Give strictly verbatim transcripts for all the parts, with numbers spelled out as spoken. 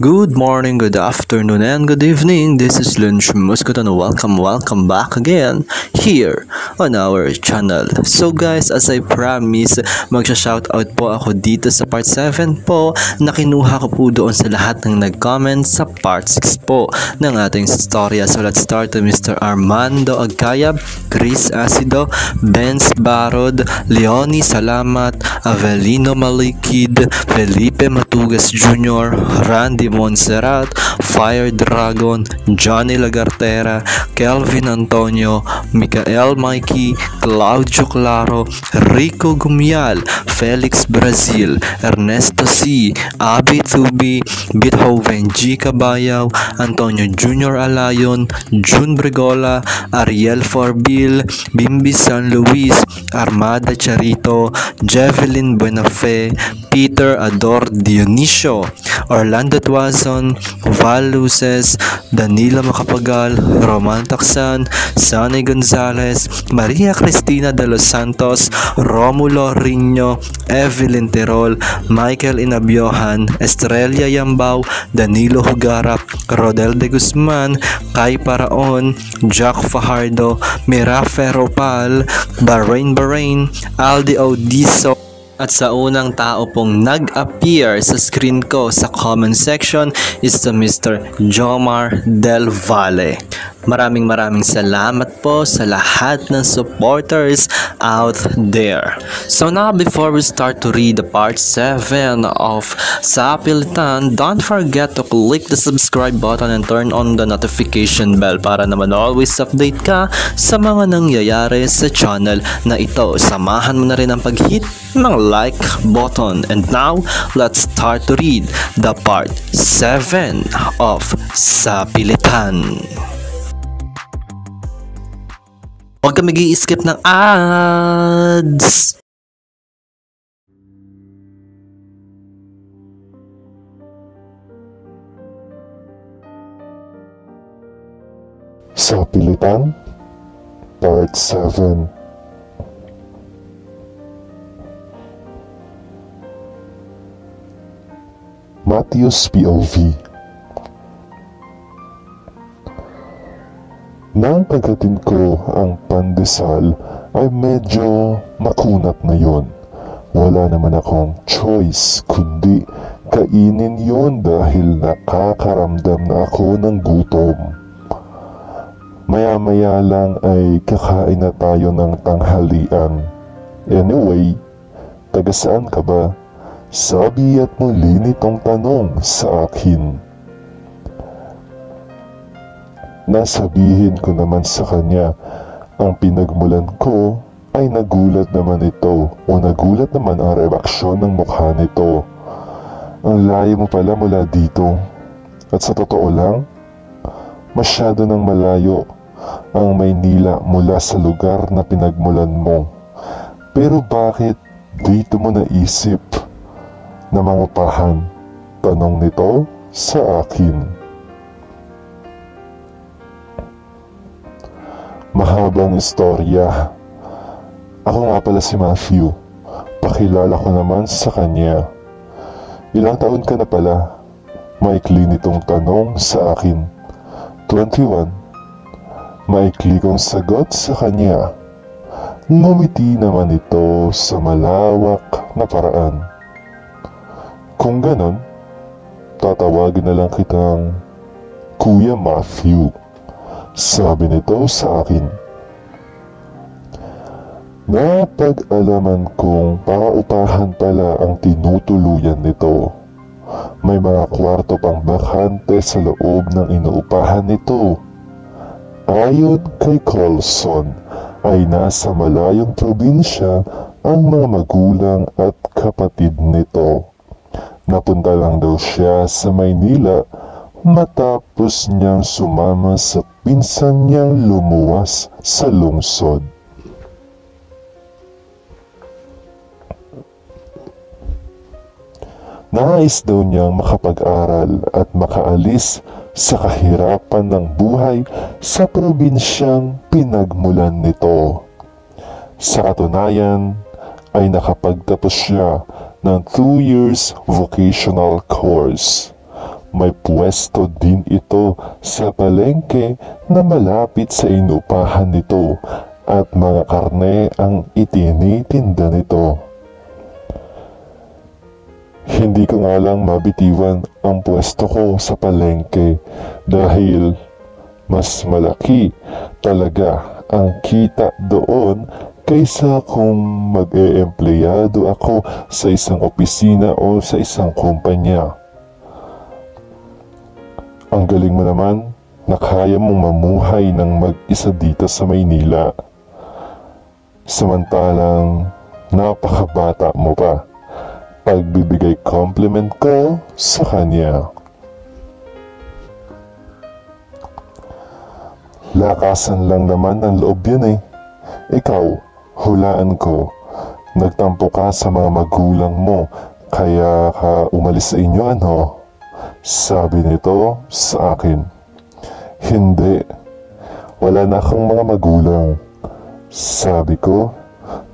Good morning, good afternoon, and good evening. This is Lynch, moozekoot, and welcome, welcome back again here on our channel. So guys, as I promised, magsha-shoutout po ako dito sa part seven po na kinuha ko po doon sa lahat ng nag-comment sa part six po ng ating storya. So let's start to Mister Armando Agayab, Chris Asido, Benz Barod, Leonie Salamat, Avelino Malikid, Felipe Matugas Junior, Randy Montserrat, Fire Dragon, Johnny Lagartera, Kelvin Antonio, Michael Mikey, Claudio Claro, Rico Gumial, Felix Brazil, Ernesto C, Abi Tubi, Bithoven G Cabayaw, Antonio Junior Alayon, June Brigola, Ariel Forbil, Bimbi San Luis, Armada Charito, Javelin Buenafe, Peter Ador Dionisio, Orlando Tuazon, Val Luces, Danila Macapagal, Roman Taksan, Sunny Gonzalez, Maria Cristina de los Santos, Romulo Riño, Evelyn Terol, Michael Inabiohan, Estrella Yambao, Danilo Hugarap, Rodel de Guzman, Kai Paraon, Jack Fajardo, Mira Ferropal, Bahrain Bahrain, Aldi Odiso. At sa unang tao pong nag-appear sa screen ko sa comment section is to Mister Jomar Del Valle. Maraming maraming salamat po sa lahat ng supporters out there. So now, before we start to read the part seven of Sapilitan, don't forget to click the subscribe button and turn on the notification bell para naman always update ka sa mga nangyayari sa channel na ito. Samahan mo na rin ang pag-hit ng like button. And now, let's start to read the part seven of Sapilitan. Huwag kang mag-i-skip ng ads! Sapilitan, part seven. Matthew's P O V. Nang pagdating ko ang pandesal ay medyo makunat na yon. Wala naman akong choice kundi kainin yon dahil nakakaramdam na ako ng gutom. Maya-maya lang ay kakain na tayo ng tanghalian. Anyway, taga saan ka ba? Sabi at muli nitong tanong sa akin. Nasabihin ko naman sa kanya ang pinagmulan ko ay nagulat naman ito o nagulat naman ang reaksyon ng mukha nito. Ang layo mo pala mula dito. At sa totoo lang, masyado nang malayo ang Maynila mula sa lugar na pinagmulan mo. Pero bakit dito mo naisip na mangupahan? Tanong nito sa akin. Mahabang istorya. Ako nga pala si Matthew. Pakilala ko naman sa kanya. Ilang taon ka na pala? Maikli nitong tanong sa akin. twenty-one. Maikli kong sagot sa kanya. Ngumiti naman ito sa malawak na paraan. Kung ganon, tatawagin na lang kitang Kuya Matthew. Sabi nito sa akin. Napag-alaman kong paupahan pala ang tinutuluyan nito. May mga kwarto pang bakante sa loob ng inuupahan nito. Ayon kay Colson ay nasa malayong probinsya ang mga magulang at kapatid nito. Napunta lang daw siya sa Maynila matapos niyang sumama sa pinsan niyang lumuwas sa lungsod. Nais daw niyang makapag-aral at makaalis sa kahirapan ng buhay sa probinsyang pinagmulan nito. Sa katunayan ay nakapagtapos siya ng two years vocational course. May pwesto din ito sa palengke na malapit sa inupahan nito at mga karne ang itinitinda nito. Hindi ko nga lang mabitiwan ang pwesto ko sa palengke dahil mas malaki talaga ang kita doon kaysa kung mag-e-empleyado ako sa isang opisina o sa isang kumpanya. Ang galing mo naman na kaya mong mamuhay ng mag-isa dito sa Maynila. Samantalang napakabata mo pa. Pagbibigay compliment ko sa kanya. Lakasan lang naman ang loob yan eh. Ikaw, hulaan ko, nagtampo ka sa mga magulang mo, kaya ka umalis sa inyo ano? Sabi nito sa akin. Hindi, wala na akong mga magulang. Sabi ko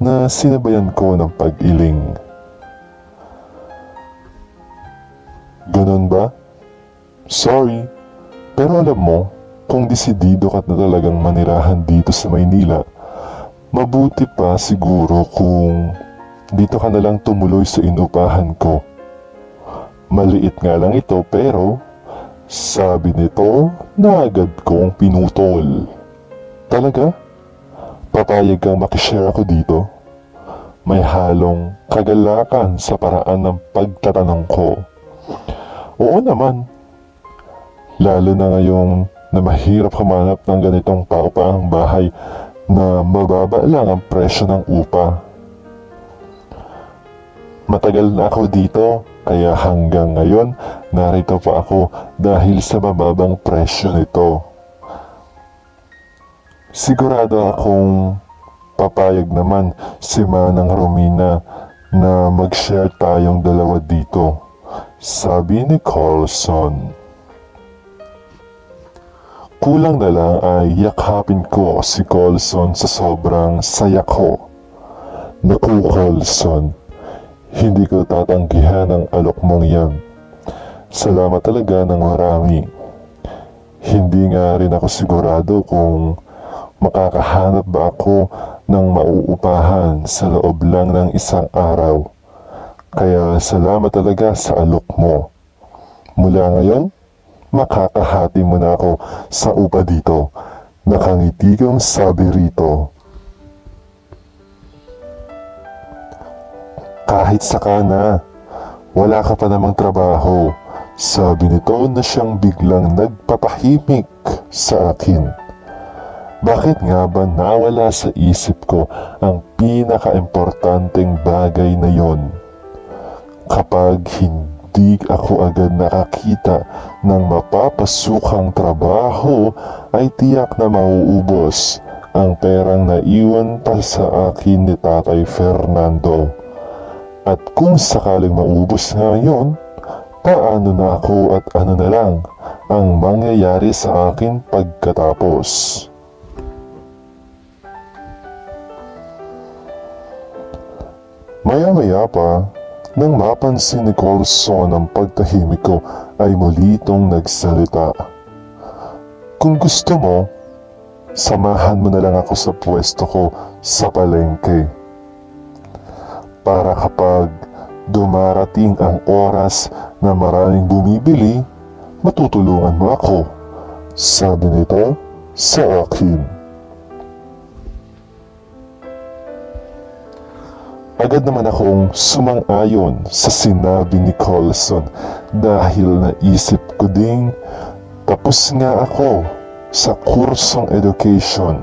na sinabayan ko ng pag-iling. Ganun ba? Sorry, pero alam mo, kung desidido ka na talagang manirahan dito sa Maynila, mabuti pa siguro kung dito ka na lang tumuloy sa inupahan ko. Maliit nga lang ito pero sabi nito na agad kong pinutol. Talaga? Papayag kang makishare ako dito? May halong kagalakan sa paraan ng pagtatanong ko. Oo naman. Lalo na ngayong na mahirap humanap ng ganitong paupaang bahay na mababa lang ang presyo ng upa. Matagal na ako dito, kaya hanggang ngayon narito pa ako dahil sa mababang presyo nito. Sigurado akong papayag naman si Manang Romina na mag-share tayong dalawa dito, sabi ni Carlson. Kulang na lang ay yakapin ko si Colson sa sobrang saya ko. Naku Colson, hindi ko tatanggihan ang alok mong yan. Salamat talaga ng marami. Hindi nga rin ako sigurado kung makakahanap ba ako ng mauupahan sa loob lang ng isang araw. Kaya salamat talaga sa alok mo. Mula ngayon, makakahati mo na ako sa upa dito. Nakangiti kang sabi rito. Kahit saka na, wala ka pa namang trabaho, sabi nito na siyang biglang nagpapahimik sa akin. Bakit nga ba nawala sa isip ko ang pinaka-importanteng bagay na yon? Kapag hindi Hindi ako agad nakakita ng mapapasukang trabaho ay tiyak na mauubos ang perang naiwan pa sa akin ni Tatay Fernando. At kung sakaling maubos na yun, paano na ako at ano na lang ang mangyayari sa akin pagkatapos? Maya-maya pa, nang mapansin ni Colson ang pagtahimik ko ay muli itong nagsalita. Kung gusto mo, samahan mo na lang ako sa pwesto ko sa palengke. Para kapag dumarating ang oras na maraming bumibili, matutulungan mo ako, sabi nito sa akin. Agad naman akong sumang-ayon sa sinabi ni Colson dahil naisip ko ding tapos nga ako sa kursong education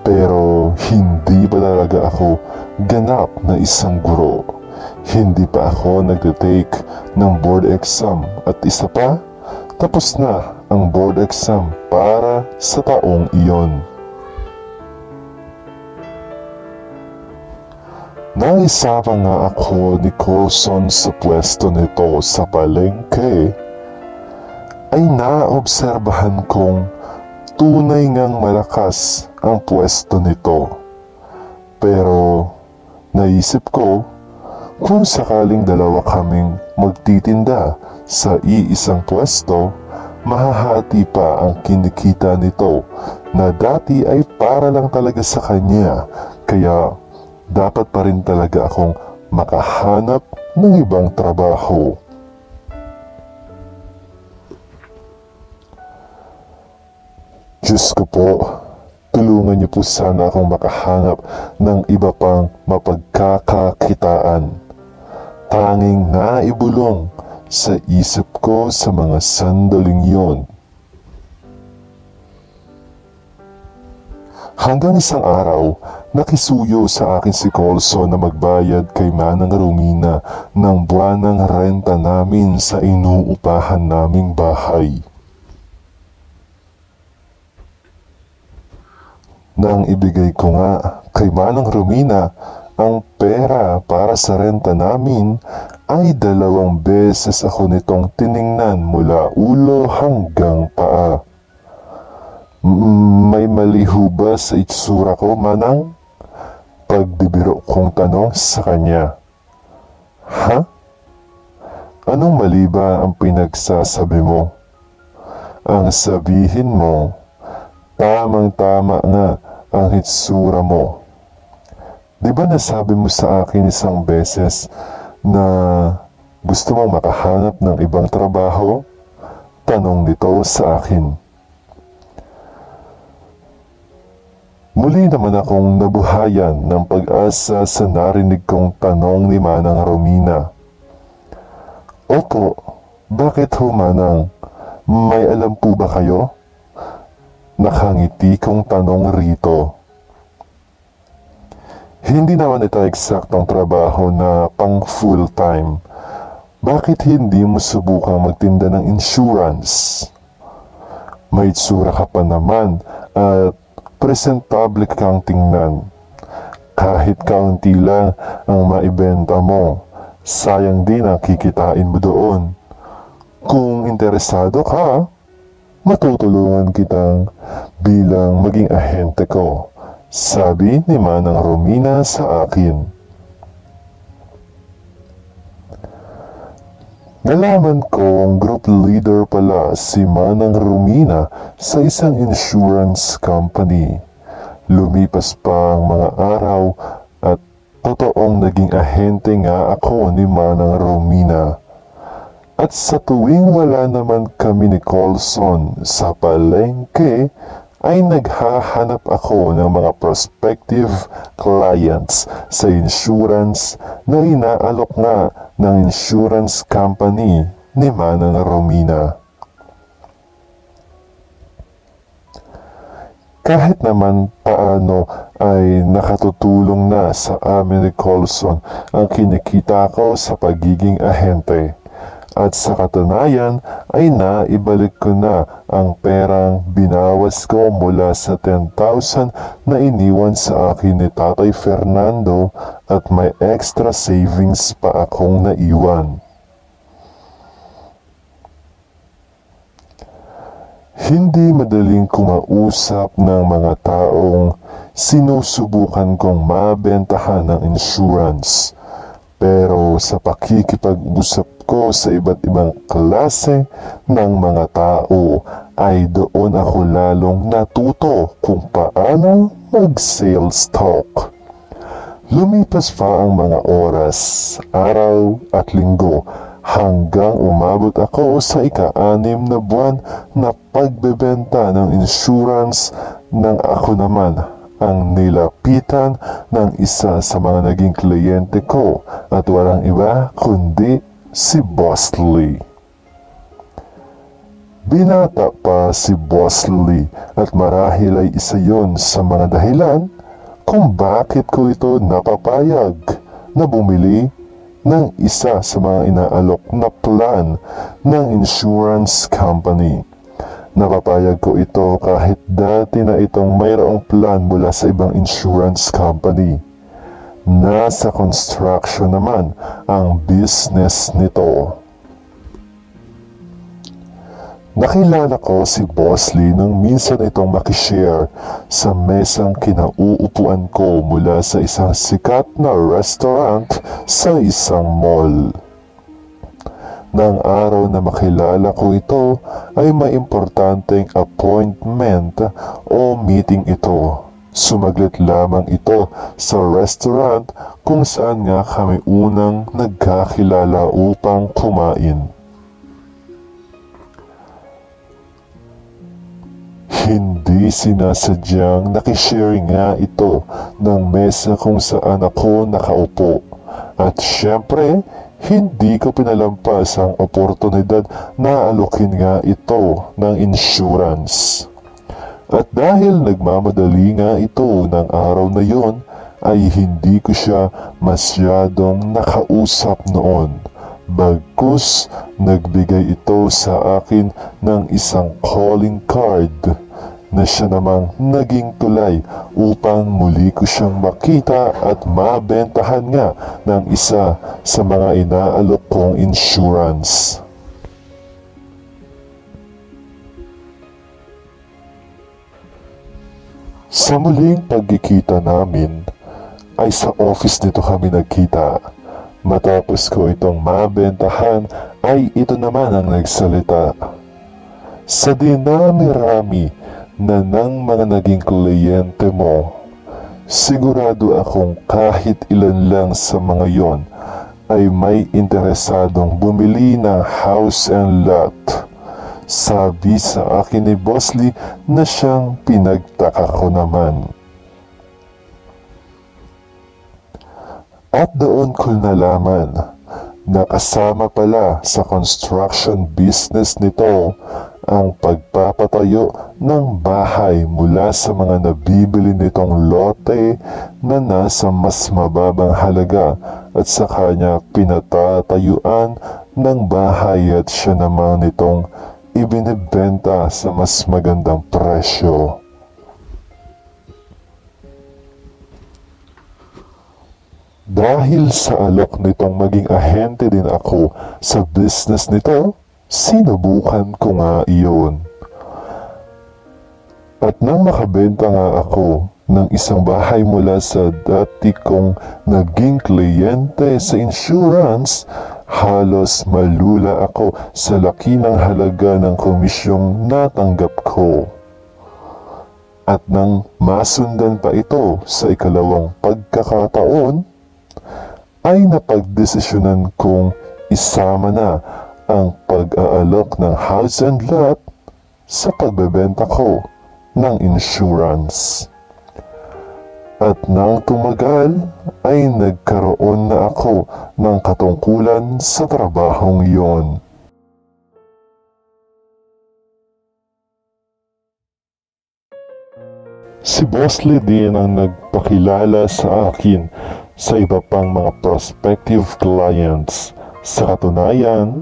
pero hindi pa talaga ako ganap na isang guro. Hindi pa ako nagtitake ng board exam at isa pa, tapos na ang board exam para sa taong iyon. Naisama nga ako ni Colson sa pwesto nito sa palengke ay naobserbahan kong tunay ngang malakas ang pwesto nito. Pero naisip ko Kung sakaling dalawa kaming magtitinda sa iisang pwesto, mahahati pa ang kinikita nito na dati ay para lang talaga sa kanya, kaya dapat pa rin talaga akong makahanap ng ibang trabaho. Diyos ko po, tulungan niyo po sana akong makahanap ng iba pang mapagkakakitaan. Tanging naibulong sa isip ko sa mga sandaling yon. Hanggang isang araw, nakisuyo sa akin si Colson na magbayad kay Manang Romina ng buwanang renta namin sa inuupahan naming bahay. Nang ibigay ko nga kay Manang Romina ang pera para sa renta namin, ay dalawang beses ako nitong tiningnan mula ulo hanggang paa. May mali ho ba sa itsura ko, Manang? Pagbibiro kong tanong sa kanya. Ha? Anong mali ba ang pinagsasabi mo? Ang sabihin mo, tamang-tama nga ang itsura mo. Di ba nasabi mo sa akin isang beses na gusto mong makahanap ng ibang trabaho? Tanong nito sa akin. Muli naman akong nabuhayan ng pag-asa sa narinig kong tanong ni Manang Romina. Opo, bakit ho, Manang? May alam po ba kayo? Nakangiti kong tanong rito. Hindi naman ito eksaktong trabaho na pang full-time. Bakit hindi mo subukang magtinda ng insurance? May tsura ka pa naman at presentable kang tingnan. Kahit kaunti lang ang maibenta mo, sayang din ang kikitain mo doon. Kung interesado ka, matutulungan kitang bilang maging ahente ko, sabi ni Manang Romina sa akin. Nalaman ko ang group leader pala si Manang Romina sa isang insurance company. Lumipas pa ang mga araw at totoong naging ahente nga ako ni Manang Romina. At sa tuwing wala naman kami ni Colson sa palengke, ay naghahanap ako ng mga prospective clients sa insurance na inaalok nga ng insurance company ni Manang Romina. Kahit naman paano ay nakatutulong na sa amin ni Colson ang kinikita ko sa pagiging ahente. At sa katunayan ay naibalik ko na ang perang binawas ko mula sa ten thousand na iniwan sa akin ni Tatay Fernando, at may extra savings pa akong naiwan. Hindi madaling kumausap ng mga taong sinusubukan kong mabentahan ng insurance. Pero sa pakikipag-usap ko sa iba't ibang klase ng mga tao, ay doon ako lalong natuto kung paano mag-sales talk. Lumipas pa ang mga oras, araw at linggo, hanggang umabot ako sa ika-anim na buwan na pagbebenta ng insurance, nang ako naman ang nilapitan ng isa sa mga naging kliyente ko, at walang iba kundi si Boss Lee. Binata pa si Boss Lee at marahil ay isa yon sa mga dahilan kung bakit ko ito napapayag na bumili ng isa sa mga inaalok na plan ng insurance company. Napapayag ko ito kahit dati na itong mayroong plan mula sa ibang insurance company. Nasa construction naman ang business nito. Nakilala ko si Boss Lee nang minsan itong makishare sa mesang kinauupuan ko mula sa isang sikat na restaurant sa isang mall. Nang araw na makilala ko ito ay may importanteng appointment o meeting ito. Sumaglit lamang ito sa restaurant kung saan nga kami unang nagkakilala upang kumain. Hindi sinasadyang nakishare nga ito ng mesa kung saan ako nakaupo. At syempre, hindi ko pinalampas ang oportunidad na alukin nga ito ng insurance. At dahil nagmamadali nga ito ng araw na yon, ay hindi ko siya masyadong nakausap noon. Bagkus, nagbigay ito sa akin ng isang calling card na siya namang naging tulay upang muli ko siyang makita at mabentahan nga ng isa sa mga inaalok kong insurance. Sa muling pagkikita namin ay sa office nito kami nagkita. Matapos ko itong mabentahan ay ito naman ang nagsalita. Sa dinami-rami na ng mga naging kliyente mo, sigurado akong kahit ilan lang sa mga yon ay may interesadong bumili ng house and lot. Sabi sa akin ni Boss Lee na siyang pinagtaka ko naman. At doon ko nalaman na kasama pala sa construction business nito ang pagpapatayo ng bahay mula sa mga nabibili nitong lote na nasa mas mababang halaga at sa kanya pinatatayuan ng bahay at siya naman nitong ibinibenta sa mas magandang presyo. Dahil sa alok nitong maging ahente din ako sa business nito, sinubukan ko nga iyon. At nang makabenta nga ako ng isang bahay mula sa dati kong naging kliyente sa insurance, halos malula ako sa laki ng halaga ng komisyong natanggap ko. At nang masundan pa ito sa ikalawang pagkakataon, ay napagdesisyonan kong isama na ang pag-aalok ng house and lot sa pagbebenta ko ng insurance. At nang tumagal ay nagkaroon na ako ng katungkulan sa trabahong iyon. Si Boss Lee din ang nagpakilala sa akin sa iba pang mga prospective clients. Sa katunayan,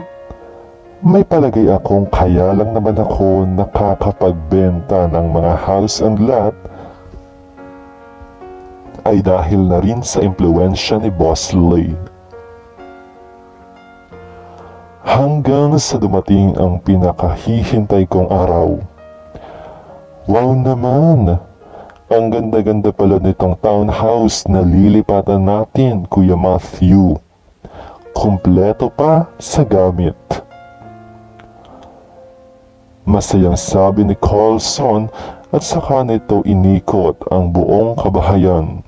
may palagay akong kaya lang naman ako nakakapagbenta ng mga house and lot ay dahil na rin sa impluwensya ni Boss Lee. Hanggang sa dumating ang pinakahihintay kong araw. Wow naman! Ang ganda-ganda pala nitong townhouse na lilipatan natin, Kuya Matthew. Kumpleto pa sa gamit. Masayang sabi ni Carlson at saka nito inikot ang buong kabahayan.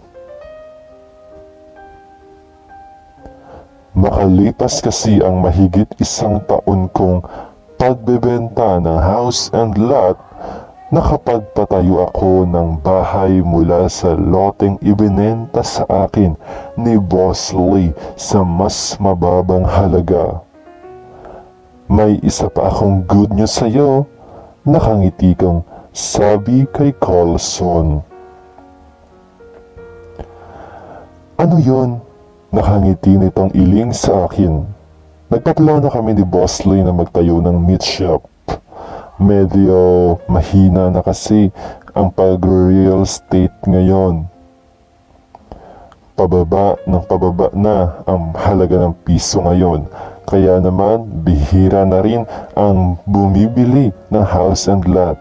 Makalipas kasi ang mahigit isang taon kong pagbebenta ng house and lot, nakapagpatayo ako ng bahay mula sa loteng ibinenta sa akin ni Boss Lee sa mas mababang halaga. May isa pa akong good news sa'yo, nakangiti kong sabi kay Carlson. Ano yun? Nakangiti nitong iling sa akin. Nagpaplano kami ni Boss Lee na magtayo ng meat shop. Medyo mahina na kasi ang pag-real estate ngayon. Pababa ng pababa na ang halaga ng piso ngayon. Kaya naman, bihira na rin ang bumibili ng house and lot.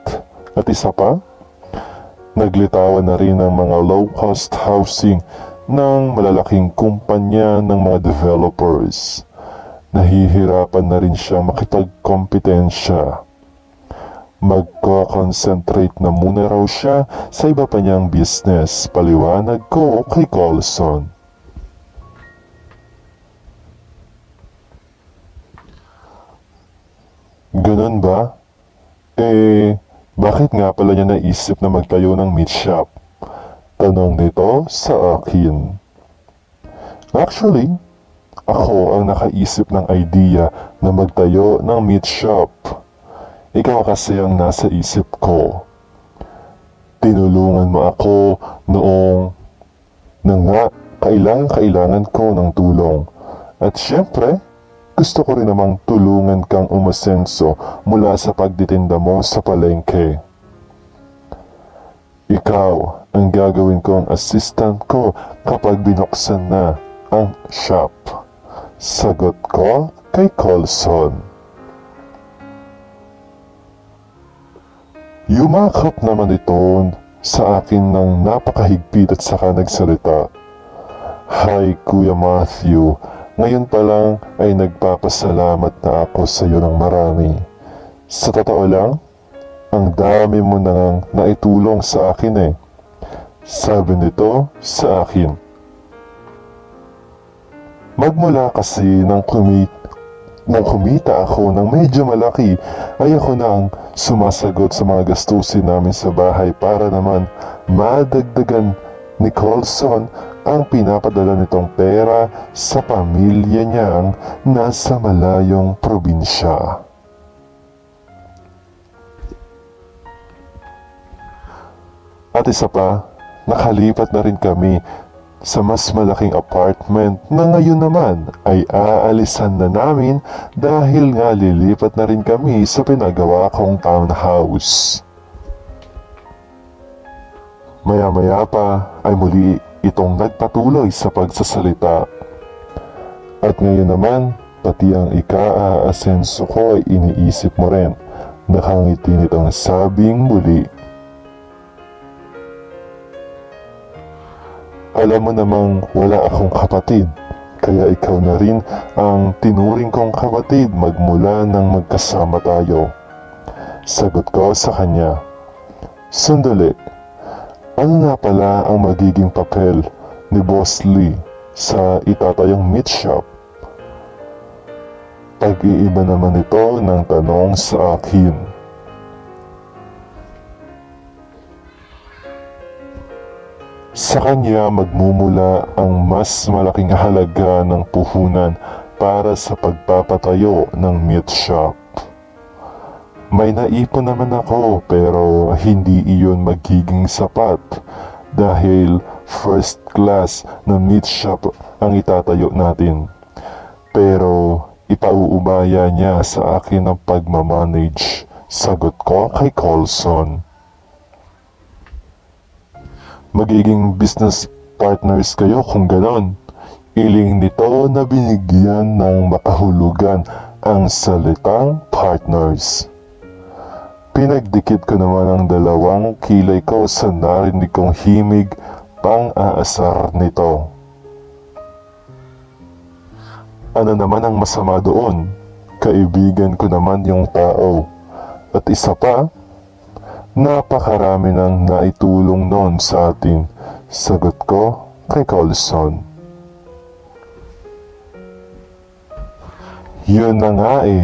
At isa pa, naglitawan na rin ang mga low-cost housing ng malalaking kumpanya ng mga developers. Nahihirapan na rin siya makipagkompetensya. Magko-concentrate na muna raw siya sa iba pa niyang business, paliwanag ko kay Colson. Ganun ba? Eh, bakit nga pala niya naisip na magtayo ng meat shop? Tanong nito sa akin. Actually, ako ang nakaisip ng idea na magtayo ng meat shop. Ikaw kasi ang nasa isip ko. Tinulungan mo ako noong nang nga kailangan-kailangan ko ng tulong. At syempre, gusto ko rin namang tulungan kang umasenso mula sa pagtitinda mo sa palengke. Ikaw ang gagawin kong assistant ko kapag binuksan na ang shop. Sagot ko kay Colson. Yumakap naman ito sa akin ng napakahigpit at saka nagsalita. Hi Kuya Matthew, ngayon pa lang ay nagpapasalamat na ako sa iyo ng marami. Sa totoo lang, ang dami mo nang naitulong sa akin eh. Sabi nito sa akin. Magmula kasi ng kumit Nang kumita ako ng medyo malaki, ay ako na ang sumasagot sa mga gastusin namin sa bahay para naman madagdagan ni Colson ang pinapadala nitong pera sa pamilya niyang nasa malayong probinsya. At isa pa, nakalipat na rin kami sa mas malaking apartment na ngayon naman ay aalisan na namin dahil nga lilipat na rin kami sa pinagawa kong townhouse. Maya-maya pa ay muli itong nagpatuloy sa pagsasalita. At ngayon naman, pati ang ika-aasenso ko ay iniisip mo rin. Nakangiti nitong sabing muli. Alam mo namang wala akong kapatid, kaya ikaw na rin ang tinuring kong kapatid magmula nang magkasama tayo. Sagot ko sa kanya. Sandali, ano na pala ang magiging papel ni Boss Lee sa itatayong meat shop? Pag-iiba naman ito ng tanong sa akin. Sa kanya magmumula ang mas malaking halaga ng puhunan para sa pagpapatayo ng meat shop. May naipon naman ako pero hindi iyon magiging sapat dahil first class na meat shop ang itatayo natin. Pero ipauubaya niya sa akin ang pagmamanage, sagot ko kay Colson. Magiging business partners kayo kung ganon. Iling nito na binigyan ng makahulugan ang salitang partners. Pinagdikit ko naman ang dalawang kilay ko sa narinig kong himig pang-aasar nito. Ano naman ang masama doon? Kaibigan ko naman yung tao. At isa pa, napakarami nang naitulong noon sa atin, sagot ko kay Colson. Yun na nga eh.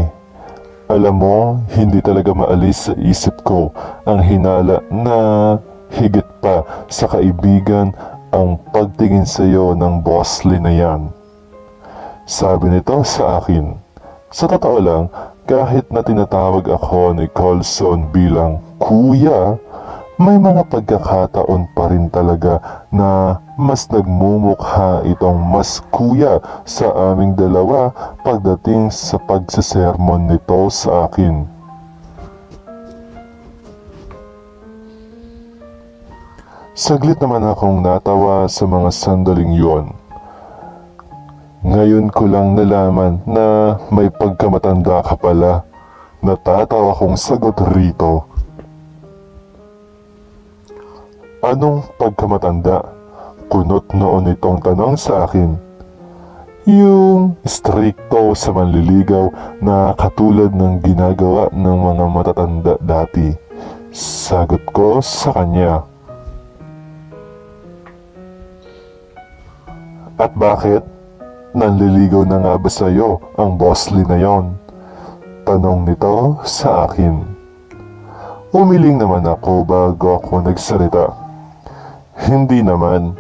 Alam mo, hindi talaga maalis sa isip ko ang hinala na higit pa sa kaibigan ang pagtingin sa iyo ng Boss Lee na yan. Sabi nito sa akin. Sa totoo lang, kahit na tinatawag ako ni Colson bilang kuya, may mga pagkakataon pa rin talaga na mas nagmumukha itong mas kuya sa aming dalawa pagdating sa pagsisermon nito sa akin. Saglit naman akong natawa sa mga sandaling yon. Ngayon ko lang nalaman na may pagkamatanda ka pala. Natatawa kong sagot rito. Anong pagkamatanda? Kunot noon itong tanong sa akin. Yung strikto sa manliligaw na katulad ng ginagawa ng mga matatanda dati. Sagot ko sa kanya. At bakit? Nanliligaw na nga ba sa'yo ang Boss Lee na yon? Tanong nito sa akin. Umiling naman ako bago ako nagsalita. Hindi naman.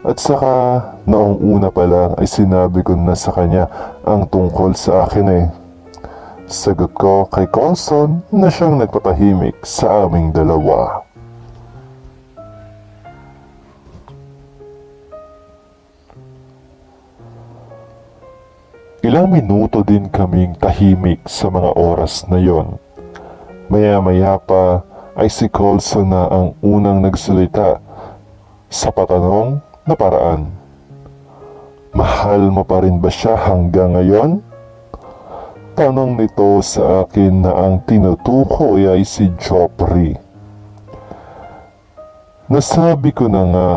At saka noong una pa lang ay sinabi ko na sa kanya ang tungkol sa akin eh. Sagot ko kay Conson na siyang nagpatahimik sa aming dalawa. Ilang minuto din kaming tahimik sa mga oras na yon. Maya-maya pa ay si Colson na ang unang nagsalita sa patanong na paraan. Mahal mo pa rin ba siya hanggang ngayon? Tanong nito sa akin na ang tinutukoy ay si Jophrey. Nasabi ko na nga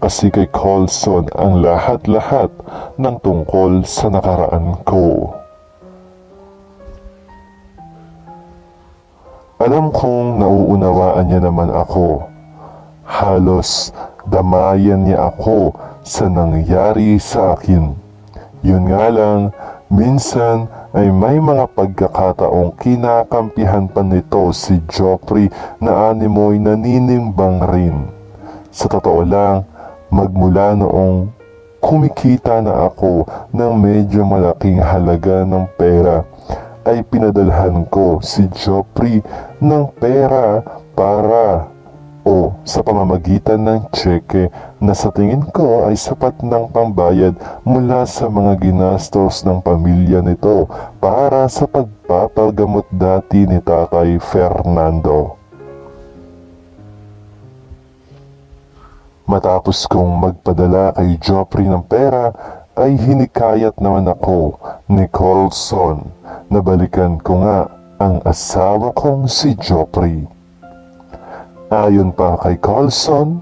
kasi kay Colson ang lahat-lahat ng tungkol sa nakaraan ko. Alam kong nauunawaan niya naman ako. Halos damayan niya ako sa nangyari sa akin. Yun nga lang, minsan ay may mga pagkakataong kinakampihan pa nito si Jophrey na animo'y naninimbang rin. Sa totoo lang, magmula noong kumikita na ako ng medyo malaking halaga ng pera ay pinadalhan ko si Jophrey ng pera para o sa pamamagitan ng cheque na sa tingin ko ay sapat ng pambayad mula sa mga ginastos ng pamilya nito para sa pagpapagamot dati ni Tatay Fernando. Matapos kong magpadala kay Jophrey ng pera, ay hinikayat naman ako ni Colson na balikan ko nga ang asawa kong si Jophrey. Ayon pa kay Colson,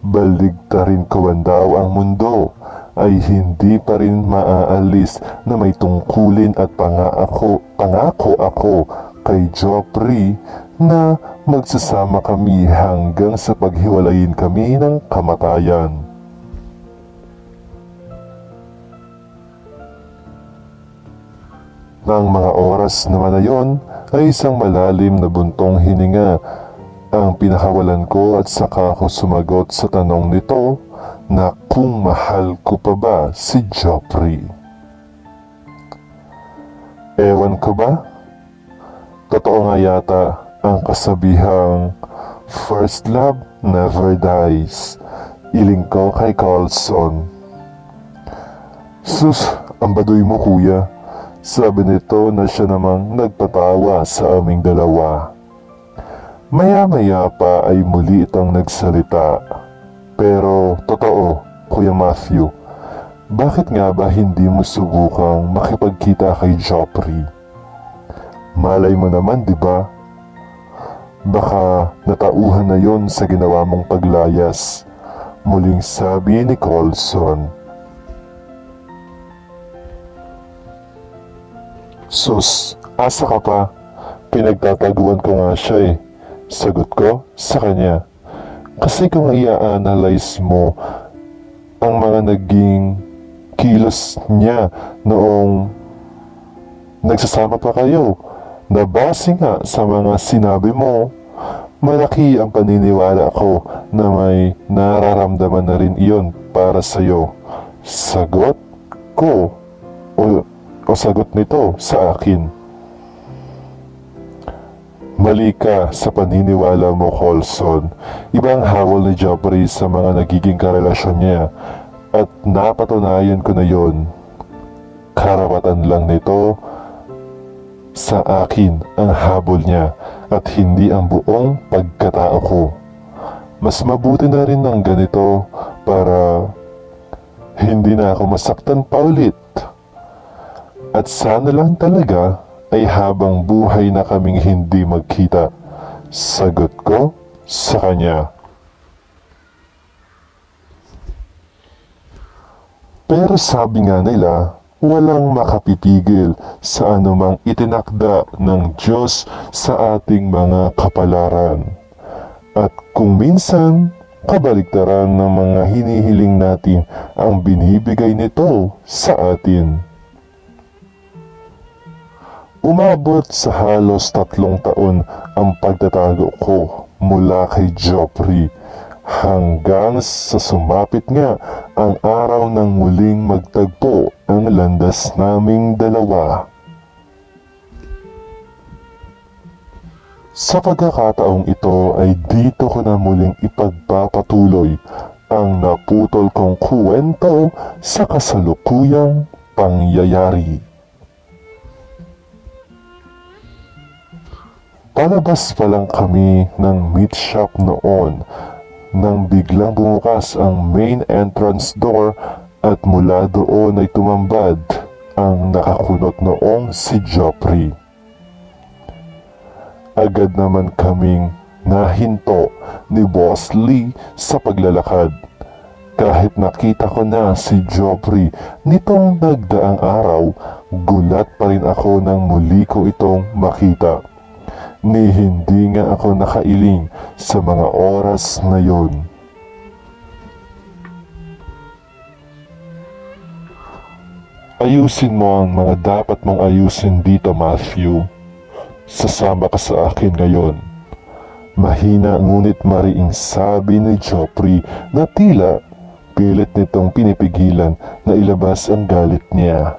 baligtarin ko man daw ang mundo ay hindi pa rin maaalis na may tungkulin at pangako, pangako ako kay Jophrey na magsasama kami hanggang sa paghiwalayin kami ng kamatayan. Nang mga oras naman na yon ay isang malalim na buntong hininga ang pinakawalan ko at saka ako sumagot sa tanong nito na kung mahal ko pa ba si Jophrey. Ewan ko ba? Totoo nga yata ang kasabihang first love never dies. Iling ko kay Colson. Sus, ang baduy mo kuya. Sabi nito na siya namang nagpatawa sa aming dalawa. Maya-maya pa ay muli itong nagsalita. Pero totoo, Kuya Matthew, bakit nga ba hindi mo subukang makipagkita kay Jophrey? Malay mo naman, di ba? Baka natauhan na yon sa ginawa mong paglayas. Muling sabi ni Colson. Sus, asa ka pa? Pinagtataguan ko nga siya eh. Sagot ko sa kanya. Kasi kung i-analyze mo ang mga naging kilos niya noong nagsasama pa kayo, nabase nga sa mga sinabi mo, malaki ang paniniwala ko na may nararamdaman na rin iyon para sa'yo. Sagot ko o, o sagot nito sa akin. Mali ka sa paniniwala mo, Colson. Ibang hawol ni Jophrey sa mga nagiging karelasyon niya at napatunayan ko na yon. Karapatan lang nito sa akin ang habol niya at hindi ang buong pagkatao ko. Mas mabuti na rin ng ganito para hindi na ako masaktan pa ulit At sana lang talaga ay habang buhay na kaming hindi magkita, sagot ko sa kanya. Pero sabi nga nila, walang makapipigil sa anumang itinakda ng Diyos sa ating mga kapalaran. At kung minsan, kabaligtaran ng mga hinihiling natin ang binibigay nito sa atin. Umabot sa halos tatlong taon ang pagtatago ko mula kay Jophrey hanggang sa sumapit nga ang araw ng muling magtagpo ang landas naming dalawa. Sa pagkakataong ito ay dito ko na muling ipagpapatuloy ang naputol kong kwento sa kasalukuyang pangyayari. Palabas pa lang kami ng meat shop noon nang biglang bumukas ang main entrance door at mula doon ay tumambad ang nakakunot noong si Jophrey. Agad naman kaming nahinto ni Boss Lee sa paglalakad. Kahit nakita ko na si Jophrey nitong nagdaang araw, gulat pa rin ako nang muli ko itong makita. Ni hindi nga ako nakailing sa mga oras na yon. Ayusin mo ang mga dapat mong ayusin dito, Matthew. Sasama ka sa akin ngayon. Mahina ngunit mariing sabi ni Jophrey na tila pilit nitong pinipigilan na ilabas ang galit niya.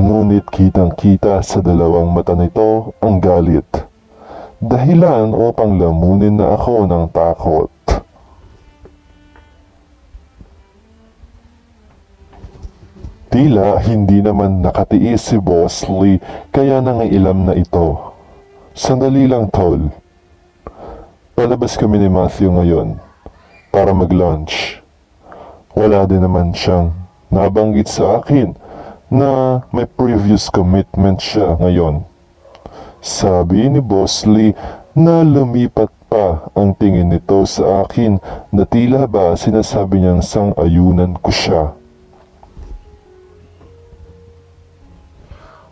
Ngunit kitang-kita sa dalawang mata nito ang galit. Dahilan upang lamunin na ako ng takot. Tila hindi naman nakatiis si Boss Lee kaya nangailam na ito. Sandali lang, tol. Palabas kami ni Matthew ngayon para mag-lunch. Wala din naman siyang nabanggit sa akin na may previous commitment siya ngayon. Sabi ni Boss Lee na lumipat pa ang tingin nito sa akin na tila ba sinasabi niyang sang-ayunan ko siya.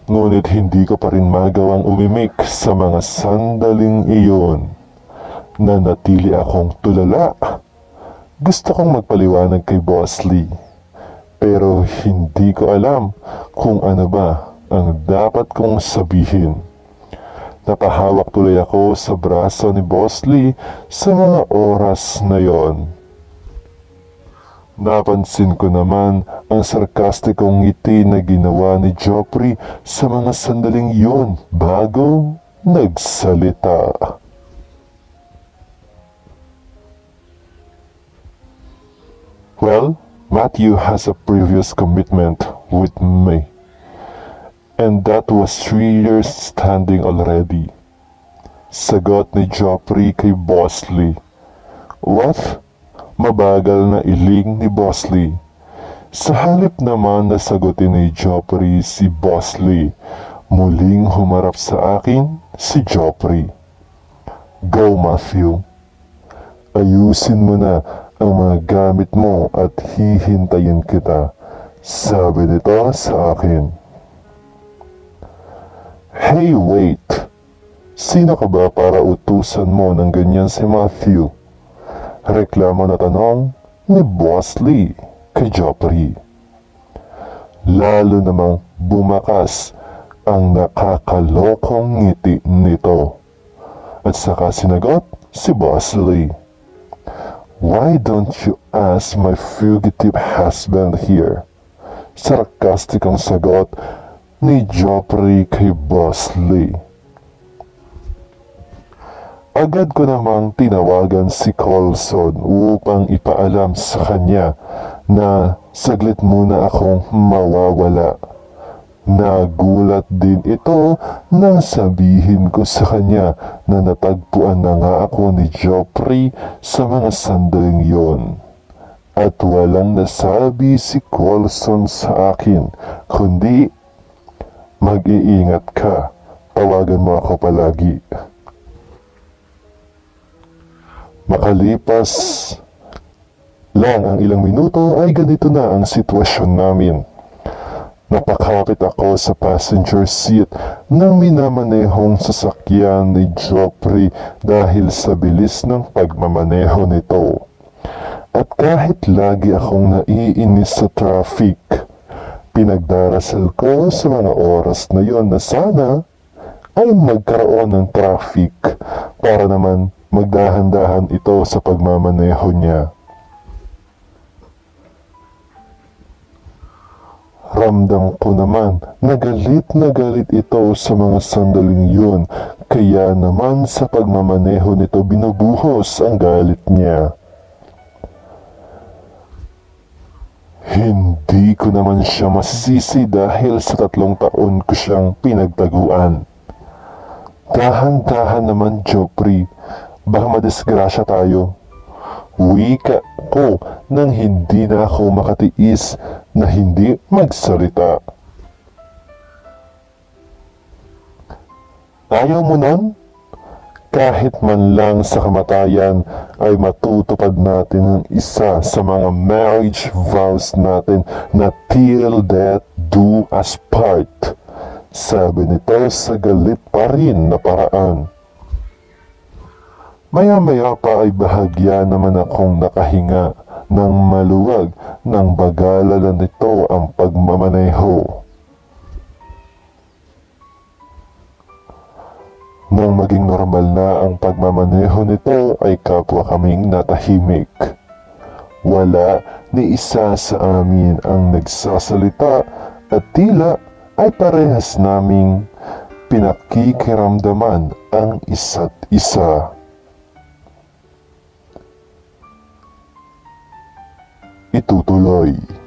Ngunit hindi ko pa rin magawang umimik sa mga sandaling iyon. Nanatili akong tulala. Gusto kong magpaliwanag kay Boss Lee, pero hindi ko alam kung ano ba ang dapat kong sabihin. Napahawak tuloy ako sa braso ni Boss Lee sa mga oras na yon. Napansin ko naman ang sarkastikong ngiti na ginawa ni Jophrey sa mga sandaling yon bago nagsalita. Well, Matthew has a previous commitment with me. And that was three years standing already. Sagot ni Jophrey kay Boss Lee. What? Mabagal na iling ni Boss Lee. Sa halip naman na sagutin ni Jophrey si Boss Lee, muling humarap sa akin si Jophrey. Go, Matthew. Ayusin mo na ang mga gamit mo at hihintayin kita. Sabi nito sa akin. Hey, wait! Sino ka ba para utusan mo ng ganyan si Matthew? Reklamo na tanong ni Boss Lee kay Jophrey. Lalo namang bumakas ang nakakalokong ngiti nito. At saka sinagot si Boss Lee. Why don't you ask my fugitive husband here? Sarkastikong sagot ni Jophrey kay Boss Lee. Agad ko namang tinawagan si Colson upang ipaalam sa kanya na saglit muna akong mawawala. Nagulat din ito nang sabihin ko sa kanya na natagpuan na nga ako ni Jophrey sa mga sandaling yon. At walang nasabi si Colson sa akin kundi Mag-iingat ka. Tawagan mo ako palagi. Makalipas lang ang ilang minuto ay ganito na ang sitwasyon namin. Napakapit ako sa passenger seat ng minamanehong sasakyan ni Jophrey dahil sa bilis ng pagmamaneho nito. At kahit lagi akong naiinis sa traffic, pinagdarasal ko sa mga oras na yon na sana ay magkaroon ng traffic para naman magdahan-dahan ito sa pagmamaneho niya. Ramdam ko naman na galit na galit ito sa mga sandaling yun, kaya naman sa pagmamaneho nito binubuhos ang galit niya. Hindi ko naman siya masisisi dahil sa tatlong taon ko siyang pinagtaguan. Dahan-dahan naman, Jophrey, baka madisgrasya tayo. Wika ko nang hindi na ako makatiis na hindi magsalita. Ayaw mo nun? Kahit man lang sa kamatayan ay matutupad natin ang isa sa mga marriage vows natin na till death do us part. Sabi nito sa galit pa rin na paraan. Maya-maya pa ay bahagya naman akong nakahinga ng maluwag nang bagalalan nito ang pagmamaneho. Nang maging normal na ang pagmamaneho nito ay kapwa kaming natahimik. Wala ni isa sa amin ang nagsasalita at tila ay parehas naming pinakikiramdaman ang isa't isa. Itutuloy.